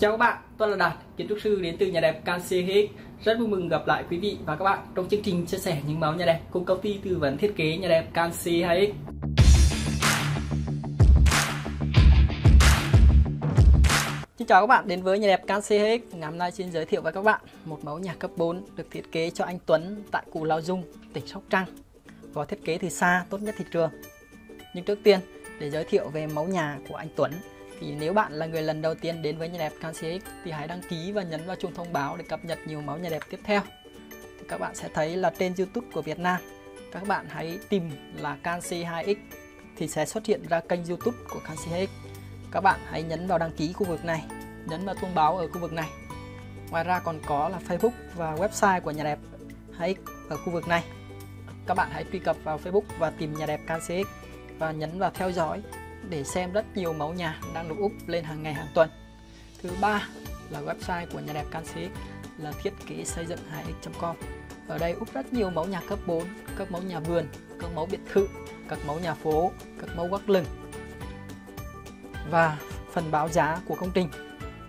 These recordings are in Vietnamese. Chào các bạn, tôi là Đạt, kiến trúc sư đến từ nhà đẹp Canxi 2X. Rất vui mừng gặp lại quý vị và các bạn trong chương trình chia sẻ những mẫu nhà đẹp cùng công ty tư vấn thiết kế nhà đẹp Canxi 2X. Xin chào các bạn đến với nhà đẹp Canxi 2X. Ngày hôm nay xin giới thiệu với các bạn một mẫu nhà cấp 4 được thiết kế cho anh Tuấn tại Cù Lao Dung, tỉnh Sóc Trăng. Gói thiết kế từ xa, tốt nhất thị trường. Nhưng trước tiên, để giới thiệu về mẫu nhà của anh Tuấn, thì nếu bạn là người lần đầu tiên đến với nhà đẹp Canxi 2X thì hãy đăng ký và nhấn vào chuông thông báo để cập nhật nhiều mẫu nhà đẹp tiếp theo. Thì các bạn sẽ thấy là trên YouTube của Việt Nam, các bạn hãy tìm là Canxi 2X thì sẽ xuất hiện ra kênh YouTube của Canxi 2X. Các bạn hãy nhấn vào đăng ký khu vực này, nhấn vào thông báo ở khu vực này. Ngoài ra còn có là Facebook và website của nhà đẹp 2X ở khu vực này. Các bạn hãy truy cập vào Facebook và tìm nhà đẹp Canxi 2X và nhấn vào theo dõi để xem rất nhiều mẫu nhà đang được up lên hàng ngày hàng tuần. Thứ ba là website của nhà đẹp Canxi 2X là thiết kế xây dựng 2x.com. Ở đây up rất nhiều mẫu nhà cấp 4, các mẫu nhà vườn, các mẫu biệt thự, các mẫu nhà phố, các mẫu gác lửng và phần báo giá của công trình.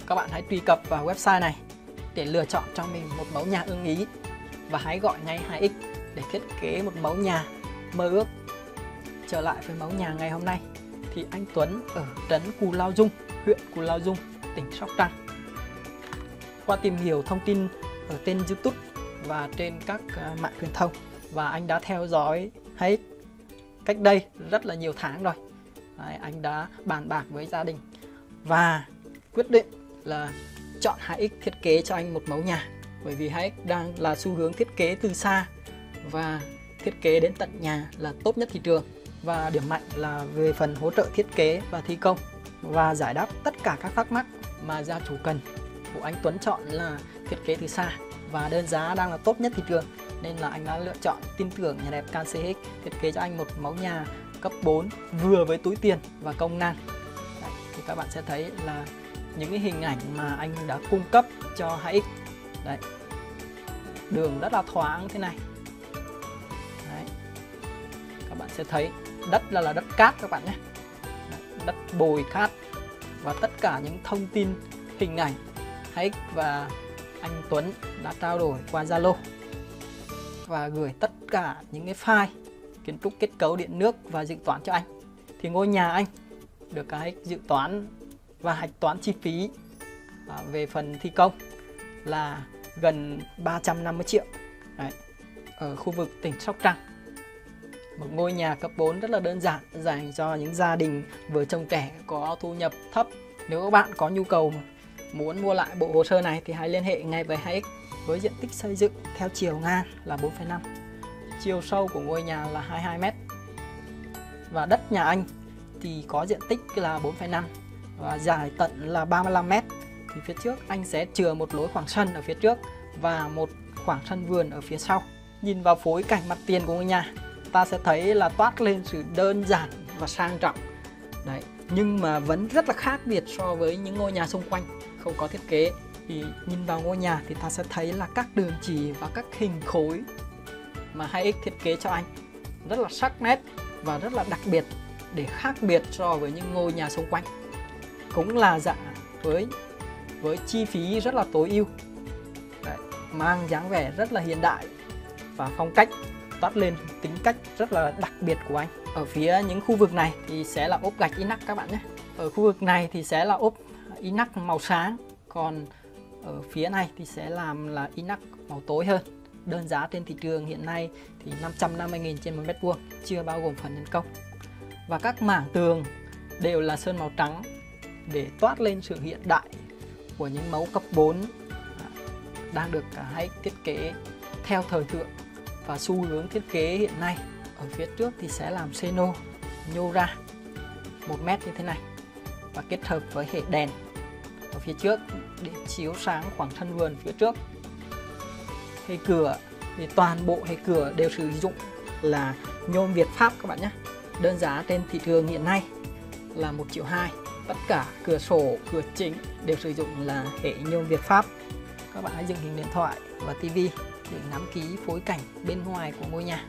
Các bạn hãy truy cập vào website này để lựa chọn cho mình một mẫu nhà ưng ý và hãy gọi ngay 2x để thiết kế một mẫu nhà mơ ước. Trở lại với mẫu nhà ngày hôm nay thì anh Tuấn ở trấn Cù Lao Dung, huyện Cù Lao Dung, tỉnh Sóc Trăng. Qua tìm hiểu thông tin ở trên YouTube và trên các mạng truyền thông, và anh đã theo dõi 2X cách đây rất là nhiều tháng rồi. Đấy, anh đã bàn bạc với gia đình và quyết định là chọn 2X thiết kế cho anh một mẫu nhà, bởi vì 2X đang là xu hướng thiết kế từ xa và thiết kế đến tận nhà là tốt nhất thị trường. Và điểm mạnh là về phần hỗ trợ thiết kế và thi công, và giải đáp tất cả các thắc mắc mà gia chủ cần. Của anh Tuấn chọn là thiết kế từ xa và đơn giá đang là tốt nhất thị trường, nên là anh đã lựa chọn tin tưởng nhà đẹp Canxi 2X thiết kế cho anh một mẫu nhà cấp 4 vừa với túi tiền và công năng. Đấy, thì các bạn sẽ thấy là những cái hình ảnh mà anh đã cung cấp cho 2X. Đấy, đường rất là thoáng thế này. Đấy, các bạn sẽ thấy đất là đất cát các bạn nhé, đất bồi cát, và tất cả những thông tin hình ảnh 2X và anh Tuấn đã trao đổi qua Zalo và gửi tất cả những cái file kiến trúc, kết cấu, điện nước và dự toán cho anh. Thì ngôi nhà anh được 2X dự toán và hạch toán chi phí về phần thi công là gần 350 triệu. Đấy, ở khu vực tỉnh Sóc Trăng. Một ngôi nhà cấp 4 rất là đơn giản, dành cho những gia đình vợ chồng trẻ có thu nhập thấp. Nếu các bạn có nhu cầu muốn mua lại bộ hồ sơ này thì hãy liên hệ ngay với 2X với diện tích xây dựng theo chiều ngang là 4,5. Chiều sâu của ngôi nhà là 22m. Và đất nhà anh thì có diện tích là 4,5 và dài tận là 35m. Thì phía trước anh sẽ chừa một lối khoảng sân ở phía trước và một khoảng sân vườn ở phía sau. Nhìn vào phối cảnh mặt tiền của ngôi nhà, ta sẽ thấy là toát lên sự đơn giản và sang trọng. Đấy, nhưng mà vẫn rất là khác biệt so với những ngôi nhà xung quanh không có thiết kế. Thì nhìn vào ngôi nhà thì ta sẽ thấy là các đường chỉ và các hình khối mà 2X thiết kế cho anh rất là sắc nét và rất là đặc biệt, để khác biệt so với những ngôi nhà xung quanh. Cũng là dạng với chi phí rất là tối ưu. Đấy, mang dáng vẻ rất là hiện đại và phong cách toát lên tính cách rất là đặc biệt của anh. Ở phía những khu vực này thì sẽ là ốp gạch inox các bạn nhé. Ở khu vực này thì sẽ là ốp inox màu sáng, còn ở phía này thì sẽ làm là inox màu tối hơn. Đơn giá trên thị trường hiện nay thì 550.000 trên 1m2, chưa bao gồm phần nhân công. Và các mảng tường đều là sơn màu trắng để toát lên sự hiện đại của những mẫu cấp 4 đang được 2X thiết kế theo thời thượng và xu hướng thiết kế hiện nay. Ở phía trước thì sẽ làm xeno nhô ra 1m như thế này và kết hợp với hệ đèn ở phía trước để chiếu sáng khoảng sân vườn phía trước. Hệ cửa thì toàn bộ hệ cửa đều sử dụng là nhôm Việt Pháp các bạn nhé. Đơn giá trên thị trường hiện nay là 1,2 triệu. Tất cả cửa sổ, cửa chính đều sử dụng là hệ nhôm Việt Pháp. Các bạn hãy dựng hình điện thoại và tivi để ngắm kỹ phối cảnh bên ngoài của ngôi nhà.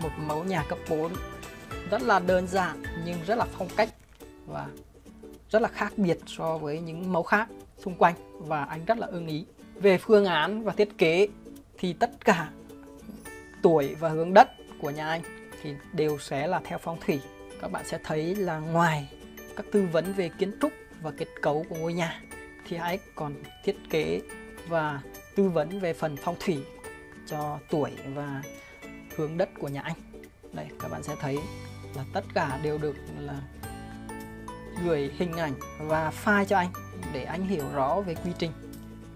Một mẫu nhà cấp 4 rất là đơn giản nhưng rất là phong cách và rất là khác biệt so với những mẫu khác. xung quanh và anh rất là ưng ý. Về phương án và thiết kế thì tất cả tuổi và hướng đất của nhà anh thì đều sẽ là theo phong thủy. Các bạn sẽ thấy là ngoài các tư vấn về kiến trúc và kết cấu của ngôi nhà thì hãy còn thiết kế và tư vấn về phần phong thủy cho tuổi và hướng đất của nhà anh. Đây, các bạn sẽ thấy là tất cả đều được là gửi hình ảnh và file cho anh để anh hiểu rõ về quy trình.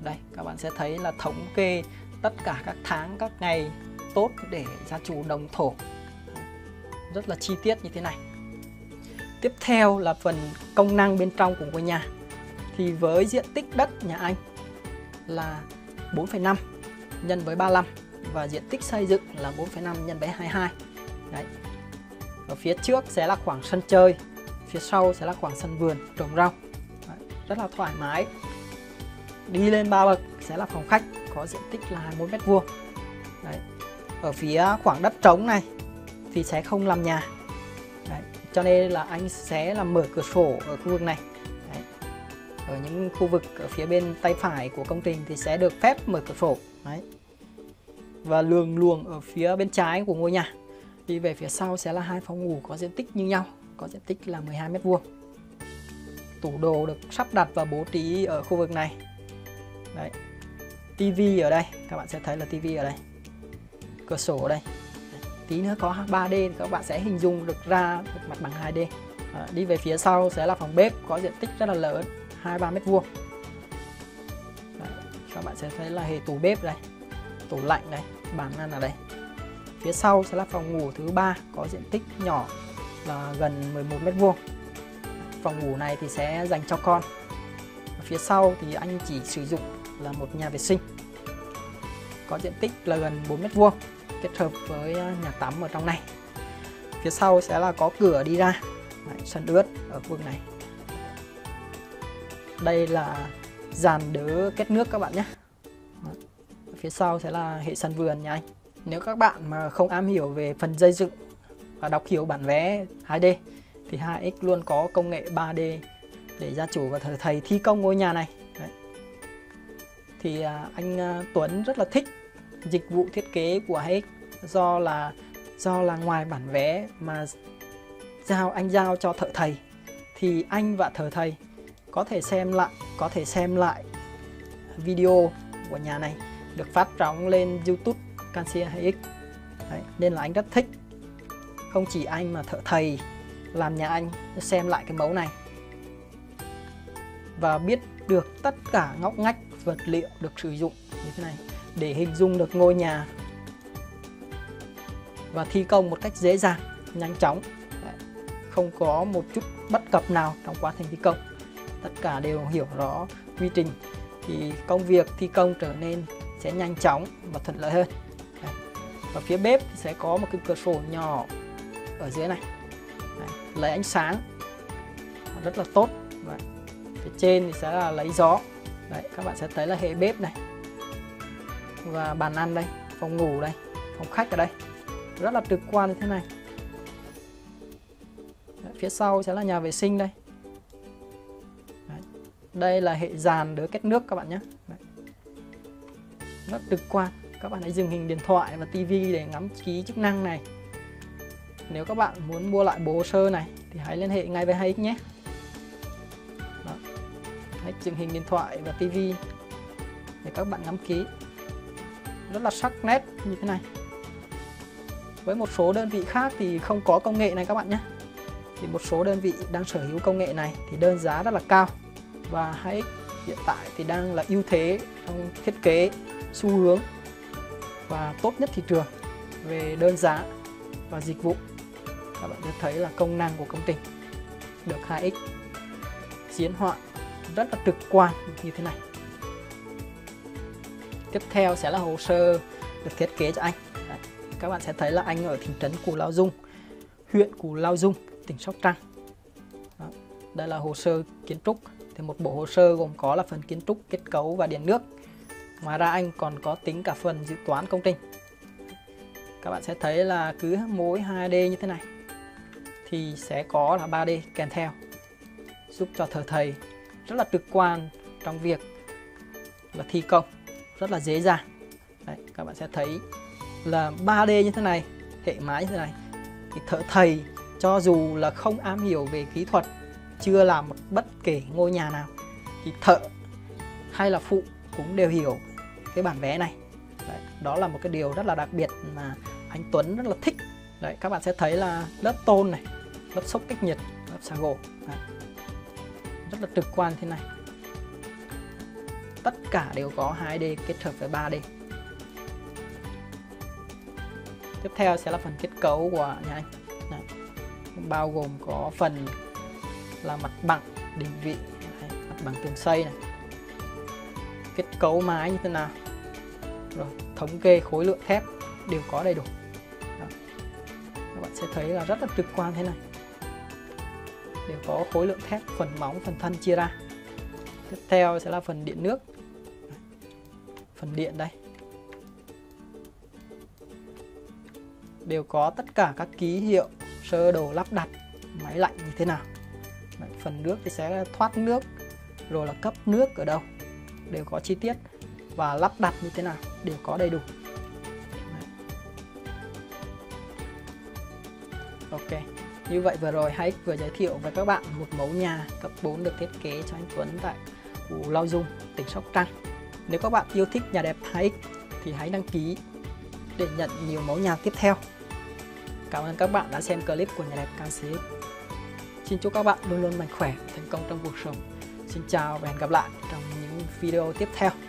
Đây, các bạn sẽ thấy là thống kê tất cả các tháng, các ngày tốt để gia chủ đồng thổ. Rất là chi tiết như thế này. Tiếp theo là phần công năng bên trong của ngôi nhà. Thì với diện tích đất nhà anh là 4,5 nhân với 35 và diện tích xây dựng là 4,5 nhân với 22. Đấy. Ở phía trước sẽ là khoảng sân chơi, phía sau sẽ là khoảng sân vườn trồng rau. Đấy. Rất là thoải mái. Đi lên 3 bậc sẽ là phòng khách có diện tích là 21 m². Đấy. Ở phía khoảng đất trống này thì sẽ không làm nhà. Đấy. Cho nên là anh sẽ là mở cửa sổ ở khu vực này. Đấy. Ở những khu vực ở phía bên tay phải của công trình thì sẽ được phép mở cửa sổ. Đấy. Và lường luồng ở phía bên trái của ngôi nhà. Đi về phía sau sẽ là hai phòng ngủ có diện tích như nhau, có diện tích là 12 m². Tủ đồ được sắp đặt và bố trí ở khu vực này. Đấy. TV ở đây, các bạn sẽ thấy là TV ở đây. Cửa sổ ở đây. Tí nữa có 3D các bạn sẽ hình dung được ra được mặt bằng 2D. Đi về phía sau sẽ là phòng bếp có diện tích rất là lớn, 23 m². Các bạn sẽ thấy là hệ tủ bếp đây, tủ lạnh đây, bàn ăn ở đây. Phía sau sẽ là phòng ngủ thứ 3 có diện tích nhỏ là gần 11 m². Phòng ngủ này thì sẽ dành cho con. Phía sau thì anh chỉ sử dụng là một nhà vệ sinh có diện tích là gần 4 m² kết hợp với nhà tắm ở trong này. Phía sau sẽ là có cửa đi ra. Đấy, sân ướt ở khu vực này. Đây là dàn đỡ kết nước các bạn nhé. Đấy. Phía sau sẽ là hệ sân vườn nha anh. Nếu các bạn mà không am hiểu về phần xây dựng và đọc hiểu bản vẽ 2D thì 2X luôn có công nghệ 3D để gia chủ và thầy thi công ngôi nhà này. Đấy. Thì anh Tuấn rất là thích dịch vụ thiết kế của 2X do là ngoài bản vẽ mà anh giao cho thợ thầy thì anh và thợ thầy có thể xem lại video của nhà này được phát sóng lên YouTube Canxi 2X. Đấy, nên là anh rất thích. Không chỉ anh mà thợ thầy làm nhà anh xem lại cái mẫu này và biết được tất cả ngóc ngách vật liệu được sử dụng như thế này để hình dung được ngôi nhà và thi công một cách dễ dàng, nhanh chóng. Đấy, không có một chút bất cập nào trong quá trình thi công. Tất cả đều hiểu rõ quy trình thì công việc thi công trở nên sẽ nhanh chóng và thuận lợi hơn. Đấy. Và phía bếp thì sẽ có một cái cửa sổ nhỏ ở dưới này. Đấy, lấy ánh sáng rất là tốt. Đấy. Phía trên thì sẽ là lấy gió. Đấy, các bạn sẽ thấy là hệ bếp này và bàn ăn đây, phòng ngủ đây, phòng khách ở đây, rất là trực quan như thế này. Đấy, phía sau sẽ là nhà vệ sinh đây. Đấy, đây là hệ dàn đỡ kết nước các bạn nhé. Đấy, rất trực quan. Các bạn hãy dừng hình điện thoại và tivi để ngắm kỹ chức năng này. Nếu các bạn muốn mua lại bộ hồ sơ này thì hãy liên hệ ngay với 2X nhé. Đó. Hãy dừng hình điện thoại và tivi để các bạn ngắm kỹ. Rất là sắc nét như thế này. Với một số đơn vị khác thì không có công nghệ này các bạn nhé. Thì một số đơn vị đang sở hữu công nghệ này thì đơn giá rất là cao. Và 2X hiện tại thì đang là ưu thế trong thiết kế, xu hướng và tốt nhất thị trường về đơn giá và dịch vụ. Các bạn sẽ thấy là công năng của công trình được 2X diễn họa rất là trực quan như thế này. Tiếp theo sẽ là hồ sơ được thiết kế cho anh. Đấy, các bạn sẽ thấy là anh ở thị trấn Cù Lao Dung, huyện Cù Lao Dung, tỉnh Sóc Trăng. Đó, đây là hồ sơ kiến trúc. Thì một bộ hồ sơ gồm có là phần kiến trúc, kết cấu và điện nước. Ngoài ra anh còn có tính cả phần dự toán công trình. Các bạn sẽ thấy là cứ mỗi 2D như thế này thì sẽ có là 3D kèm theo, giúp cho thợ thầy rất là trực quan trong việc là thi công rất là dễ dàng. Đấy, các bạn sẽ thấy là 3D như thế này, hệ mái như thế này thì thợ thầy cho dù là không am hiểu về kỹ thuật, chưa làm một bất kể ngôi nhà nào thì thợ hay là phụ cũng đều hiểu cái bản vẽ này. Đấy, đó là một cái điều rất là đặc biệt mà anh Tuấn rất là thích. Đấy, các bạn sẽ thấy là lớp tôn này, lớp xốp cách nhiệt, lớp xà gỗ. Đấy, rất là trực quan thế này, tất cả đều có 2D kết hợp với 3D. Tiếp theo sẽ là phần kết cấu của nhà anh. Đấy, bao gồm có phần là mặt bằng định vị, đấy, mặt bằng tường xây này, kết cấu mái như thế nào, rồi thống kê khối lượng thép đều có đầy đủ. Đó, các bạn sẽ thấy là rất là trực quan thế này, đều có khối lượng thép, phần móng, phần thân chia ra. Tiếp theo sẽ là phần điện nước, phần điện đây đều có tất cả các ký hiệu, sơ đồ lắp đặt máy lạnh như thế nào. Đấy, phần nước thì sẽ thoát nước, rồi là cấp nước ở đâu, đều có chi tiết và lắp đặt như thế nào đều có đầy đủ. Đấy, ok, như vậy vừa rồi Hai vừa giới thiệu với các bạn một mẫu nhà cấp 4 được thiết kế cho anh Tuấn tại Cù Lao Dung, tỉnh Sóc Trăng. Nếu các bạn yêu thích nhà đẹp Hai thì hãy đăng ký để nhận nhiều mẫu nhà tiếp theo. Cảm ơn các bạn đã xem clip của nhà đẹp Canxi. Xin chúc các bạn luôn luôn mạnh khỏe, thành công trong cuộc sống. Xin chào và hẹn gặp lại trong những video tiếp theo.